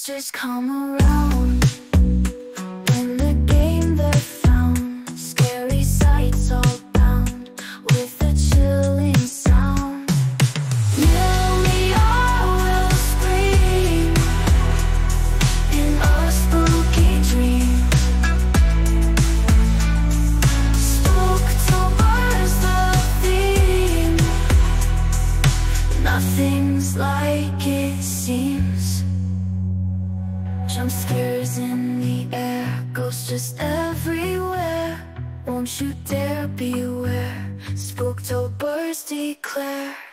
monsters come around. When the game they're found, scary sights all bound with a chilling sound. Million will scream in a spooky dream. Spooktober's the theme. Nothing's like it seems. Jump scares in the air, ghosts just everywhere. Won't you dare beware? Spooktober's declare.